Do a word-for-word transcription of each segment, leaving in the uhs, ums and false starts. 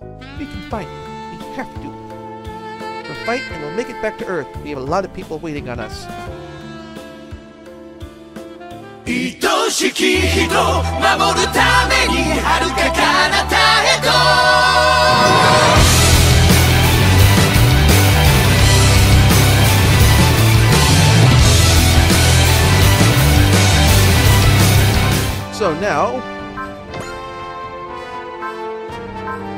We can fight. We have to. We'll fight and we'll make it back to Earth. We have a lot of people waiting on us. So now,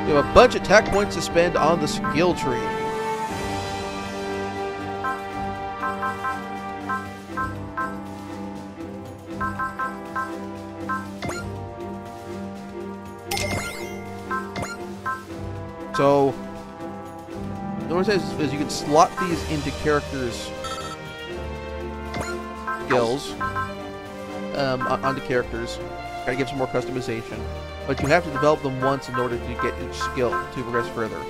we have a bunch of attack points to spend on the skill tree. So, the one says is you can slot these into characters' skills. Um, onto characters. Gotta give some more customization. But you have to develop them once in order to get each skill to progress further.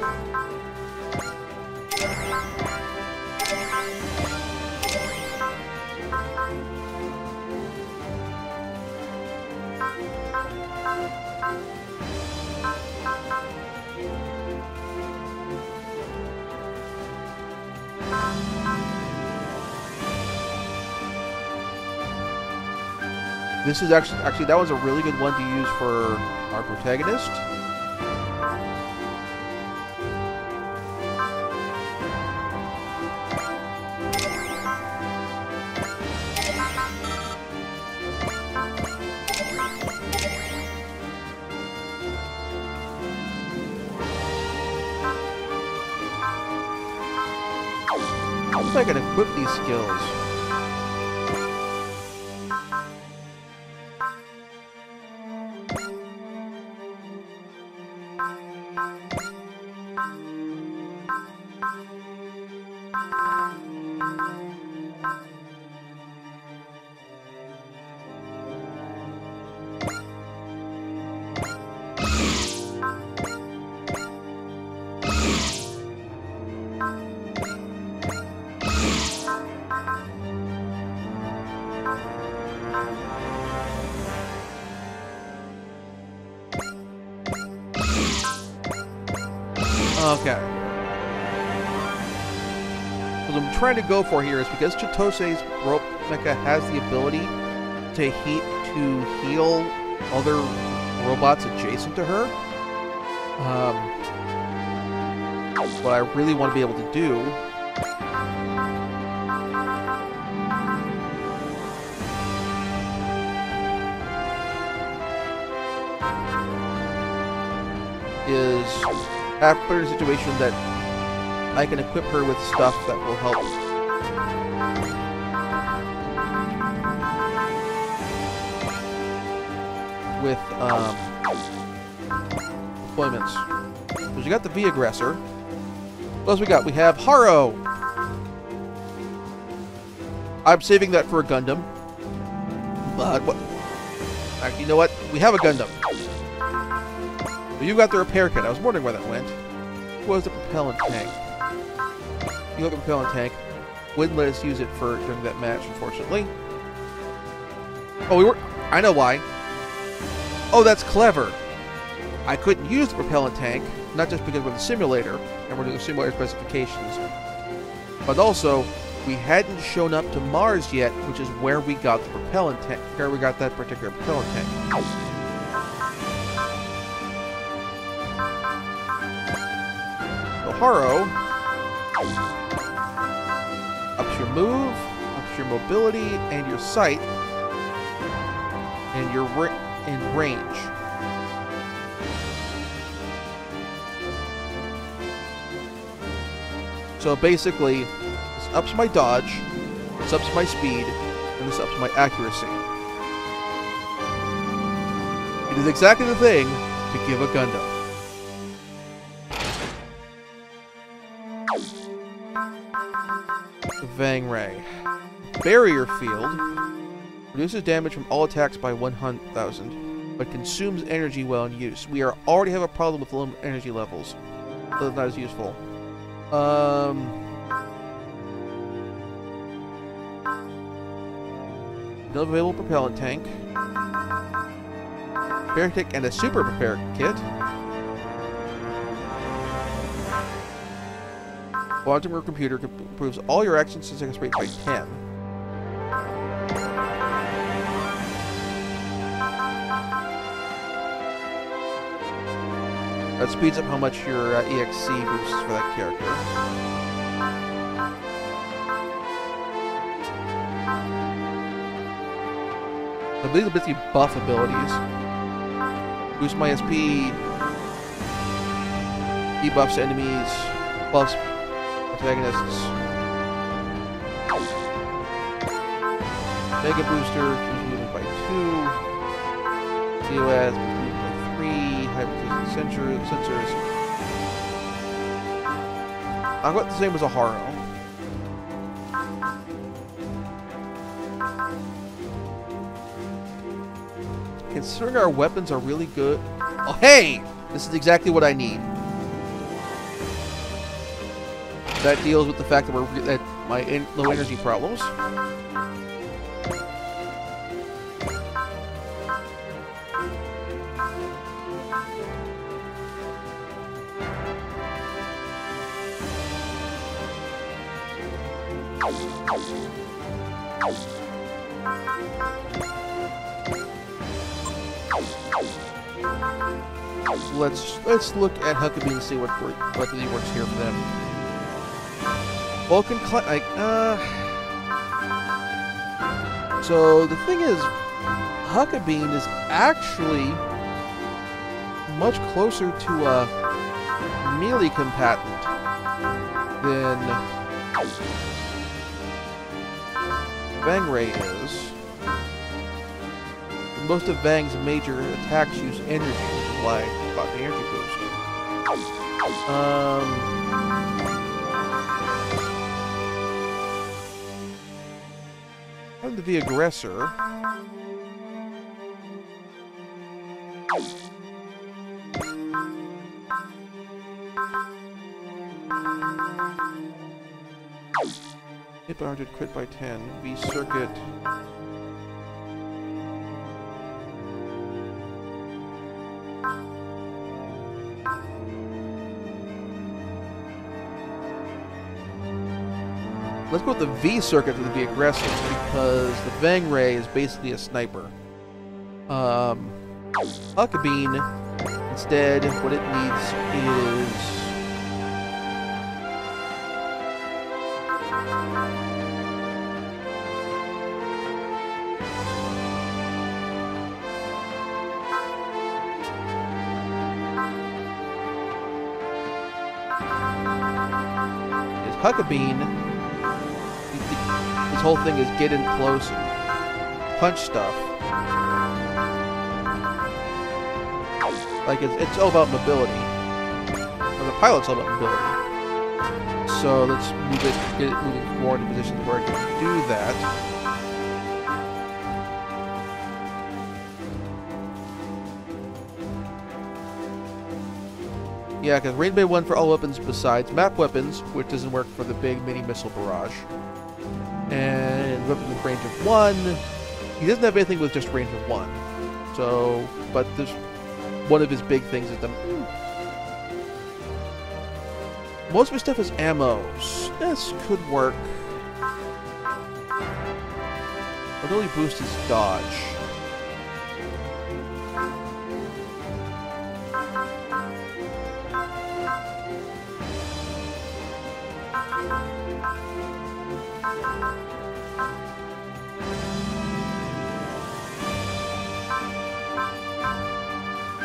This is actually, actually, that was a really good one to use for our protagonist. I wish I could equip these skills. To go for here is because Chitose's rope mecha has the ability to heat to heal other robots adjacent to her. Um, what I really want to be able to do is after a situation that I can equip her with stuff that will help. With um, deployments. Because we got the V Aggressor. What else we got? We have Haro! I'm saving that for a Gundam. But what? Actually, you know what? We have a Gundam. Well, you got the repair kit. I was wondering where that went. Who has the propellant tank? You have the propellant tank. Wouldn't let us use it for during that match, unfortunately. Oh, we were. I know why. Oh, that's clever. I couldn't use the propellant tank, not just because we're in the simulator, and we're doing the simulator specifications, but also, we hadn't shown up to Mars yet, which is where we got the propellant tank, where we got that particular propellant tank. So Haro, ups your move, ups your mobility, and your sight, and your ring. In range. So basically, this ups my dodge, this ups my speed, and this ups my accuracy. It is exactly the thing to give a Gundam. Vangray. Barrier field. Reduces damage from all attacks by one hundred thousand, but consumes energy while in use. We are already have a problem with low energy levels, so that's not as useful. Um, no available propellant tank. Prepare kit and a super prepare kit. Quantum or computer proves all your actions since expressed by ten. That speeds up how much your uh, E X C boosts for that character. I believe the busy buff abilities. Boost my S P. Debuffs enemies. Buffs antagonists. Mega booster. Movement by two. C O S. Movement by three. Hypertension sensors. Sensors. I'm about the same as a Haro. Considering our weapons are really good. Oh, hey! This is exactly what I need. That deals with the fact that we're re that my in low energy problems. Let's let's look at Huckebein and see what what really works here for them. Vulcan, I, uh. So the thing is, Huckebein is actually much closer to a melee combatant than Vangray is. Most of Vang's major attacks use energy, like about the energy boost. Um, I'm the V Aggressor. Hit by one hundred, crit by ten. V Circuit. Let's go with the V Circuit for the V Aggressor because the Vangray is basically a sniper. Um, Huckebein, instead, what it needs is... is Huckebein... whole thing is get in close and punch stuff. Like, it's, it's all about mobility. Well, the pilot's all about mobility. So let's move it, get it moving more into positions where it can do that. Yeah, because range may one for all weapons besides map weapons, which doesn't work for the big mini missile barrage. And weapon with range of one. He doesn't have anything with just range of one. So, but there's one of his big things is the... Hmm. Most of his stuff is ammo. This could work. What really boosts his dodge.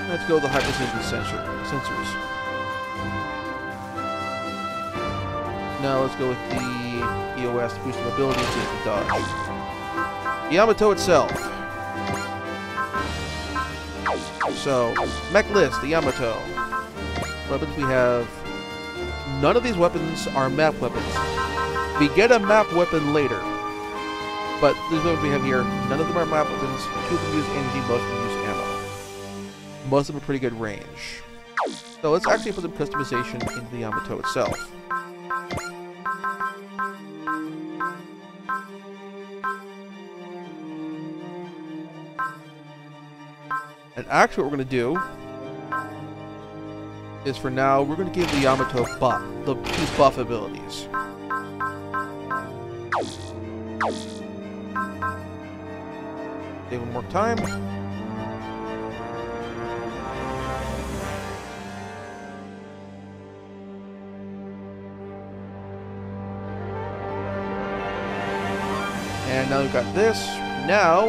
Let's go with the hypersensitive sensor, sensors. Now let's go with the E O S to boost mobility to the dodge. Yamato itself. So, mech list, the Yamato. Weapons we have. None of these weapons are map weapons. We get a map weapon later. But these weapons we have here, none of them are map weapons. Two of them use energy, most of them use ammo. Most of them are pretty good range. So let's actually put some customization into the Yamato itself. And actually what we're going to do is for now, we're going to give the Yamato buff, the, his buff abilities. Stay one more time. And now we've got this. Now,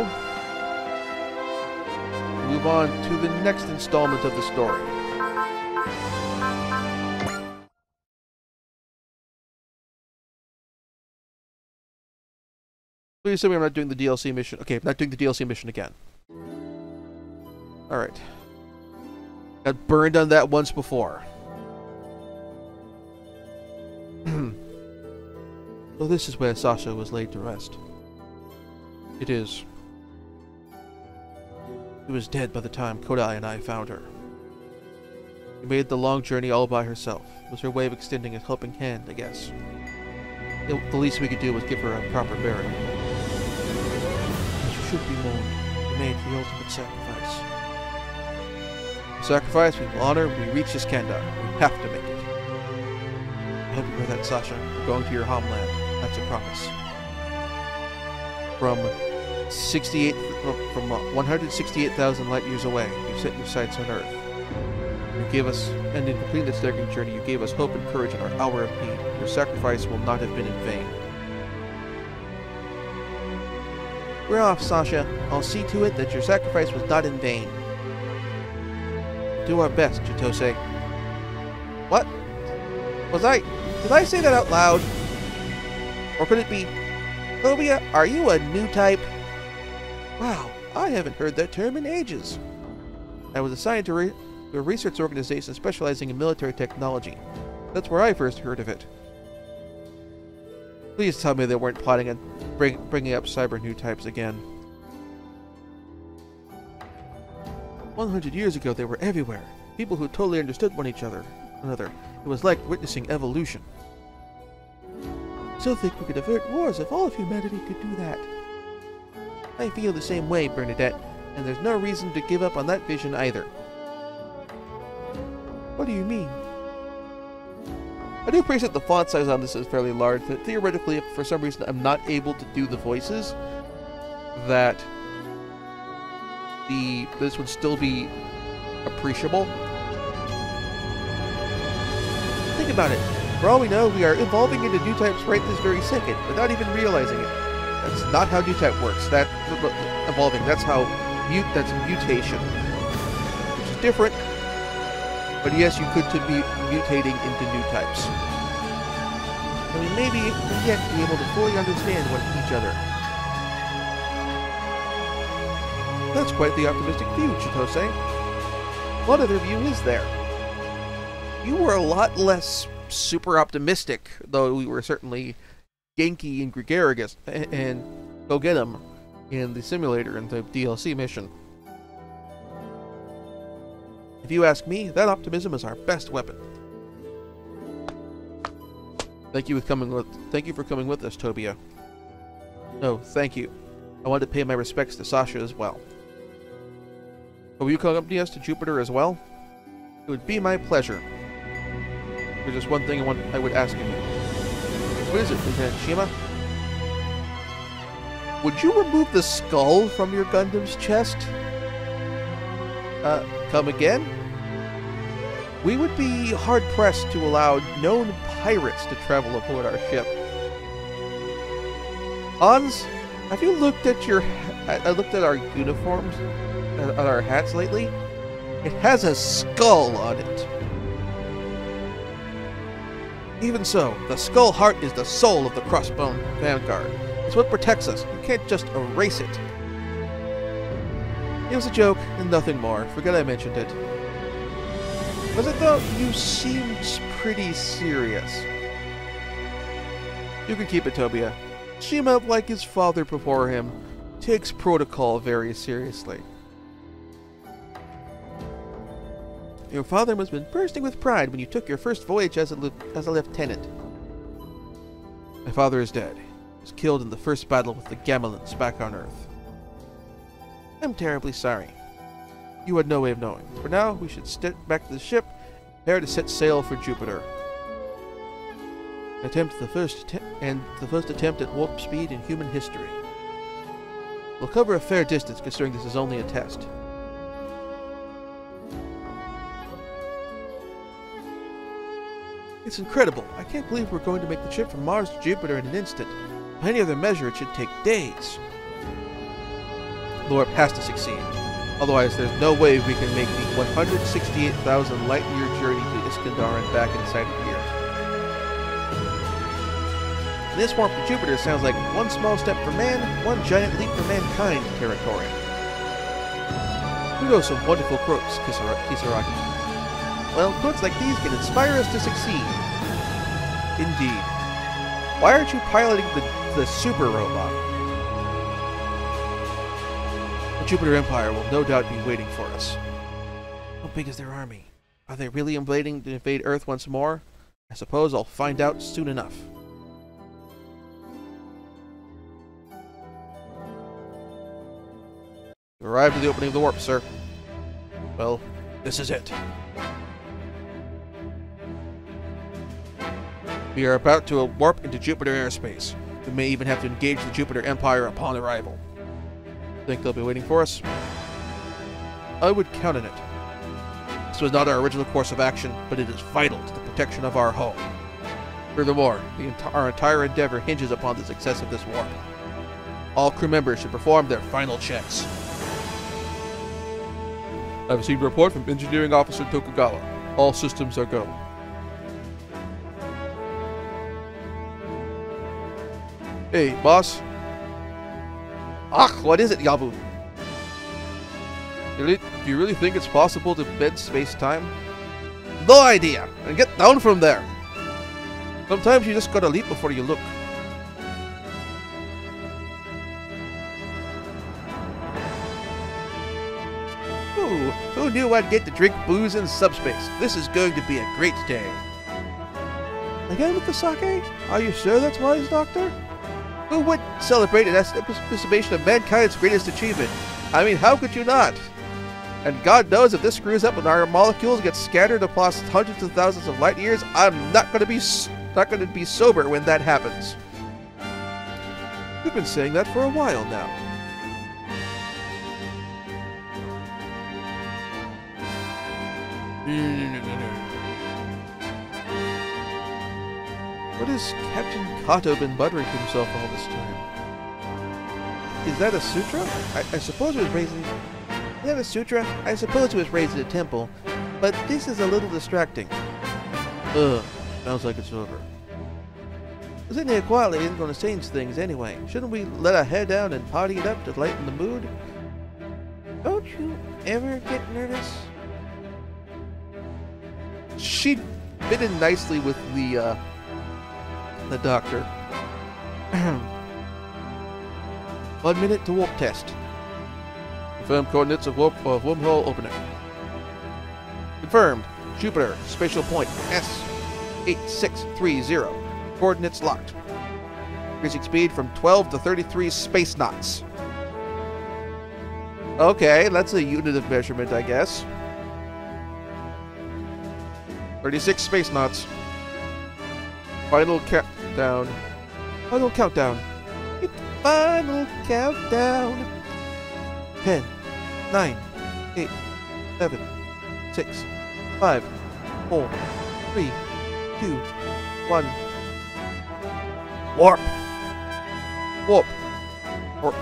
move on to the next installment of the story. Please tell me I'm not doing the D L C mission. Okay, I'm not doing the D L C mission again. Alright. Got burned on that once before. So this is where Sasha was laid to rest. It is. She was dead by the time Kodai and I found her. She made the long journey all by herself. It was her way of extending a helping hand, I guess. It, the least we could do was give her a proper burial. She should be mourned. We made the ultimate sacrifice. The sacrifice we will honor when we reach Iskandar. We have to make it. I hope you heard that, Sasha. We're going to your homeland. That's a promise. From sixty-eight, from one hundred sixty-eight thousand light years away, you set your sights on Earth. You gave us, and in completing this staggering journey, you gave us hope and courage in our hour of need. Your sacrifice will not have been in vain. We're off, Sasha. I'll see to it that your sacrifice was not in vain. Do our best, Chitose. What? Was I... Did I say that out loud? Or could it be... Tobia, are you a new type? Wow, I haven't heard that term in ages. I was assigned to re a research organization specializing in military technology. That's where I first heard of it. Please tell me they weren't plotting on bring, bringing up cyber new types again. one hundred years ago, they were everywhere. People who totally understood one each other. Another. It was like witnessing evolution. I still think we could avert wars if all of humanity could do that. I feel the same way, Bernadette, and there's no reason to give up on that vision either. What do you mean? I do appreciate the font size on this is fairly large, that theoretically, if for some reason I'm not able to do the voices, that the this would still be appreciable. Think about it. For all we know, we are evolving into new types right this very second, without even realizing it. That's not how new type works. That evolving, that's how mute, that's mutation, which is different. But yes, you could be mutating into new types, and we may be yet be able to fully understand one each other. That's quite the optimistic view, Chitose. What other view is there? You were a lot less super optimistic, though we were certainly Genki and gregarious and, and go get them in the simulator and the D L C mission. If you ask me, that optimism is our best weapon. Thank you for coming with thank you for coming with us, Tobia. No, thank you. I want to pay my respects to Sasha as well. Will you accompany us to Jupiter as well? It would be my pleasure. There's just one thing I, want, I would ask of you. What is it, Lieutenant Shima? Would you remove the skull from your Gundam's chest? Uh, come again? We would be hard-pressed to allow known pirates to travel aboard our ship. Hans, have you looked at your... I looked at our uniforms, at our hats lately. It has a skull on it. Even so, the skull heart is the soul of the Crossbone Vanguard. It's what protects us. You can't just erase it. It was a joke, and nothing more. Forget I mentioned it. Was it though? You seemed pretty serious. You can keep it, Tobia. Shima, like his father before him, takes protocol very seriously. Your father must have been bursting with pride when you took your first voyage as a, as a lieutenant. My father is dead. He was killed in the first battle with the Gamelins back on Earth. I'm terribly sorry. You had no way of knowing. For now, we should step back to the ship prepare to set sail for Jupiter. Attempt the first and the first attempt at warp speed in human history. We'll cover a fair distance, considering this is only a test. It's incredible. I can't believe we're going to make the trip from Mars to Jupiter in an instant. By any other measure, it should take days. Lorp has to succeed. Otherwise, there's no way we can make the one hundred sixty-eight thousand light-year journey to Iskandar and back inside a year. This warp to Jupiter sounds like one small step for man, one giant leap for mankind territory. Kudos of wonderful quotes, Kisaraki. Well, quotes like these can inspire us to succeed. Indeed. Why aren't you piloting the, the super robot? The Jupiter Empire will no doubt be waiting for us. How big is their army? Are they really invading to invade Earth once more? I suppose I'll find out soon enough. You arrived at the opening of the warp, sir. Well, this is it. We are about to warp into Jupiter airspace. We may even have to engage the Jupiter Empire upon arrival. Think they'll be waiting for us? I would count on it. This was not our original course of action, but it is vital to the protection of our home. Furthermore, the ent- our entire endeavor hinges upon the success of this warp. All crew members should perform their final checks. I've received a report from Engineering Officer Tokugawa. All systems are go. Hey, boss. Ach, what is it, Yabu? Do you really think it's possible to bend space-time? No idea! And get down from there! Sometimes you just gotta leap before you look. Ooh, who knew I'd get to drink booze in subspace? This is going to be a great day. Again with the sake? Are you sure that's wise, Doctor? Who would celebrate an anticipation of mankind's greatest achievement? I mean, how could you not? And God knows if this screws up and our molecules get scattered across hundreds of thousands of light years, I'm not going to be not going to be sober when that happens. You've been saying that for a while now. What has Captain Kato been buttering to himself all this time? Is that a sutra? I, I suppose it was raised in... Is that a sutra? I suppose it was raised in a temple, but this is a little distracting. Ugh, sounds like it's over. Sitting here quietly isn't going to change things anyway. Shouldn't we let our hair down and party it up to lighten the mood? Don't you ever get nervous? She fit in nicely with the, uh... the doctor. One minute to warp test. Confirm coordinates of warp of wormhole opening. Confirmed. Jupiter, spatial point S eight six three zero. Coordinates locked. Increasing speed from twelve to thirty-three space knots. Okay, that's a unit of measurement, I guess. thirty-six space knots. Final cap. Down. Final countdown. Final countdown. Ten, nine, eight, seven, six, five, four, three, two, one. Warp. Warp. Warp.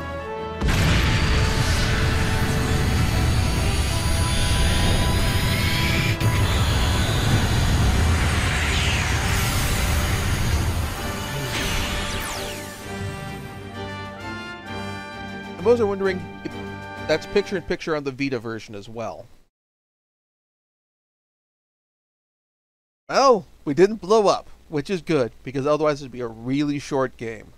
And those are wondering if that's picture-in-picture on the Vita version as well. Well, we didn't blow up, which is good, because otherwise it'd be a really short game.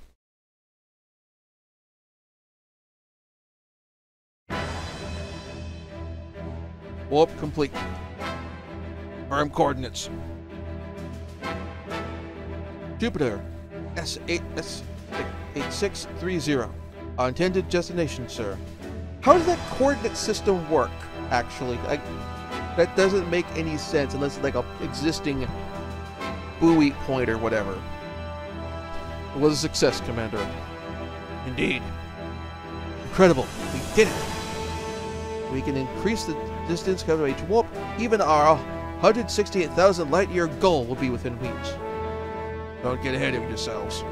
Warp complete. Firm coordinates. Jupiter S eight six three zero. Our intended destination, sir. How does that coordinate system work, actually? I, That doesn't make any sense unless it's like a existing buoy point or whatever. It was a success, Commander. Indeed. Incredible. We did it. We can increase the distance covered by each warp. Even our one hundred sixty-eight thousand light-year goal will be within reach. Don't get ahead of yourselves.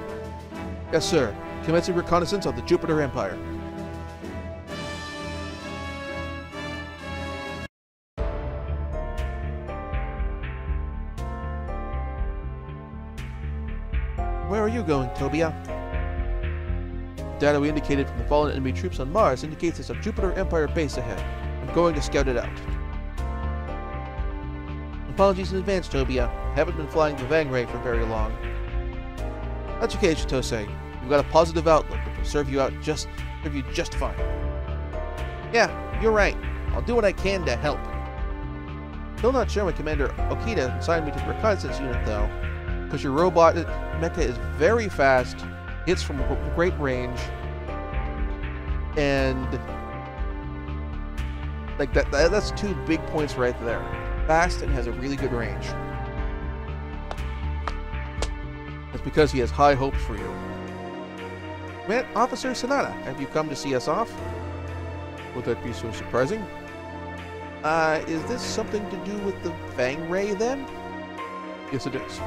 Yes, sir. Commencing reconnaissance of the Jupiter Empire. Where are you going, Tobia? Data we indicated from the fallen enemy troops on Mars indicates there's a Jupiter Empire base ahead. I'm going to scout it out. Apologies in advance, Tobia. I haven't been flying the Vangray for very long. That's okay, Chitose. You've got a positive outlook that will serve you out just serve you just fine. Yeah, you're right. I'll do what I can to help. Still not sure when Commander Okita assigned me to the reconnaissance unit, though, because your robot mecha is very fast, hits from a great range, and like that, that that's two big points right there. Fast and has a really good range. That's because he has high hopes for you. Met Officer Sonata, have you come to see us off? Would that be so surprising? Uh, is this something to do with the Vangray then? Yes, it is.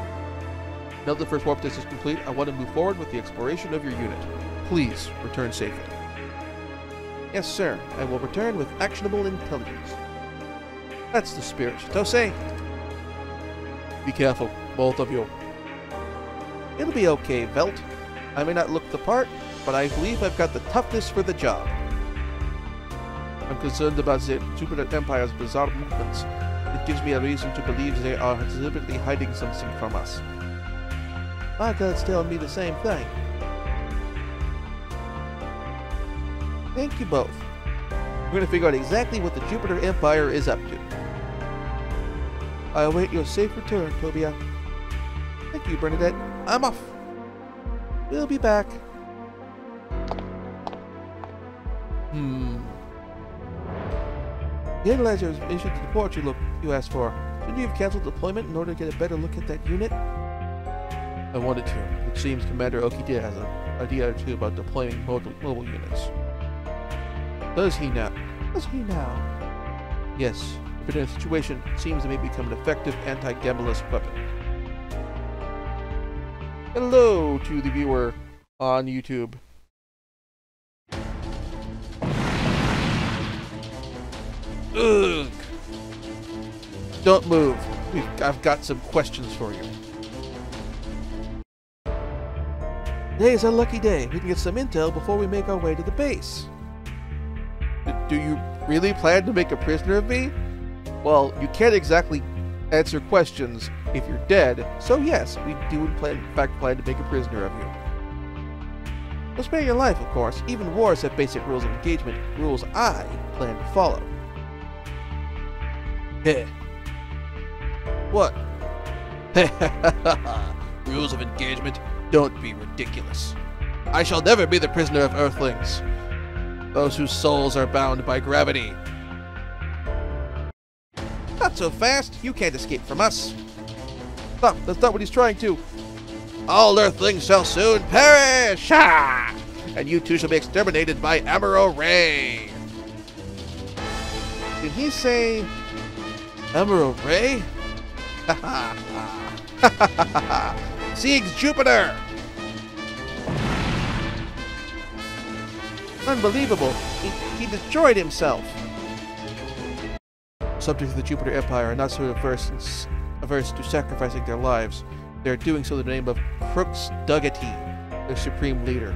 Now that the first warp test is complete, I want to move forward with the exploration of your unit. Please, return safely. Yes, sir. I will return with actionable intelligence. That's the spirit, Chitose. Be careful, both of you. It'll be okay, Velt. I may not look the part, but I believe I've got the toughness for the job. I'm concerned about the Jupiter Empire's bizarre movements. It gives me a reason to believe they are deliberately hiding something from us. My god's telling me the same thing. Thank you both. We're going to figure out exactly what the Jupiter Empire is up to. I await your safe return, Tobia. Thank you, Bernadette. I'm off. We'll be back. Hmm. The analyzer is issued the report you, look, you asked for. Shouldn't you have canceled deployment in order to get a better look at that unit? I wanted to. It seems Commander Okita has an idea or two about deploying mobile, mobile units. Does he now? Does he now? Yes. But in a situation, it seems it may become an effective anti-Gembelist weapon. Hello to the viewer on YouTube. Ugh. Don't move. I've got some questions for you. Today is our lucky day. We can get some intel before we make our way to the base. Do you really plan to make a prisoner of me? Well, you can't exactly answer questions if you're dead, so yes, we do plan, in fact plan to make a prisoner of you. We'll spare your life, of course. Even wars have basic rules of engagement, rules I plan to follow. Heh. What? Rules of engagement? Don't be ridiculous. I shall never be the prisoner of Earthlings. Those whose souls are bound by gravity. Not so fast. You can't escape from us. Stop. That's not what he's trying to. All Earthlings shall soon perish. Ah! And you too shall be exterminated by Amuro Ray. Did he say Amuro Ray? Ha ha ha. Ha ha ha ha. Siegs Jupiter! Unbelievable! He, he destroyed himself! Subjects of the Jupiter Empire are not so averse, averse to sacrificing their lives. They are doing so in the name of Crooks Dogatie, their supreme leader.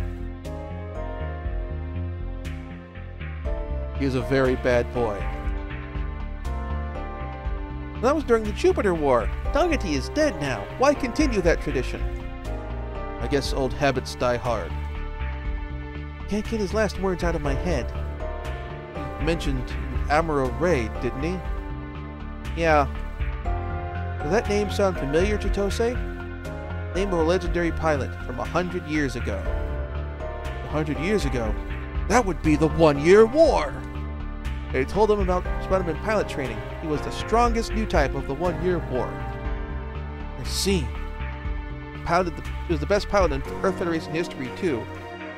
He is a very bad boy. That was during the Jupiter War. Dogatie is dead now. Why continue that tradition? I guess old habits die hard. Can't get his last words out of my head. He mentioned Amuro Ray, didn't he? Yeah. Does that name sound familiar, Chitose? Name of a legendary pilot from a hundred years ago. A hundred years ago? That would be the One Year War! They told him about brought him in pilot training, he was the strongest new type of the One Year War. I see. He, piloted the, he was the best pilot in Earth Federation history, too.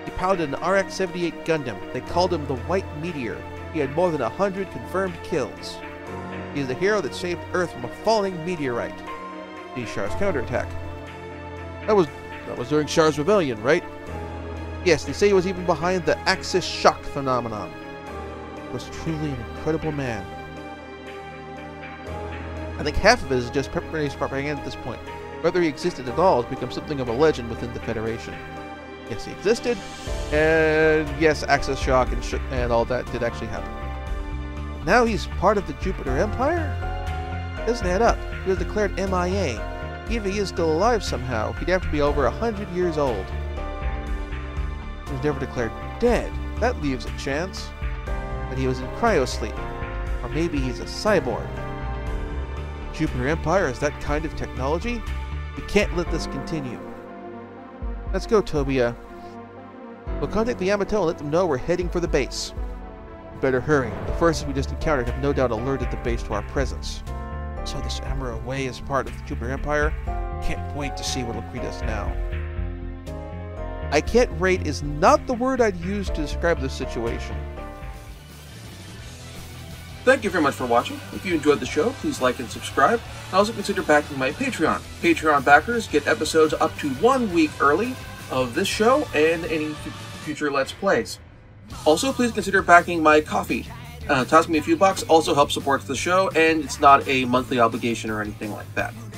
He piloted an R X seventy-eight Gundam. They called him the White Meteor. He had more than a hundred confirmed kills. He is the hero that saved Earth from a falling meteorite. See Char's counterattack. That was that was during Char's Rebellion, right? Yes, they say he was even behind the Axis Shock phenomenon. He was truly an incredible man. I think half of it is just preparation propaganda at this point. Whether he existed at all has become something of a legend within the Federation. Yes, he existed, and yes, Axis Shock and, sh and all that did actually happen. Now he's part of the Jupiter Empire? Doesn't add up. He was declared M I A. Even if he is still alive somehow, he'd have to be over a hundred years old. He was never declared dead. That leaves a chance that he was in cryosleep. Or maybe he's a cyborg. The Jupiter Empire is that kind of technology? We can't let this continue. Let's go, Tobia. We'll contact the Yamato and let them know we're heading for the base. We better hurry. The forces we just encountered have no doubt alerted the base to our presence. So this Amuro Ray is part of the Jupiter Empire. Can't wait to see what'll greet us now. I can't rate is not the word I'd use to describe this situation. Thank you very much for watching. If you enjoyed the show, please like and subscribe. And also consider backing my Patreon. Patreon backers get episodes up to one week early of this show and any future Let's Plays. Also, please consider backing my coffee. Uh, toss me a few bucks also helps support the show, and it's not a monthly obligation or anything like that.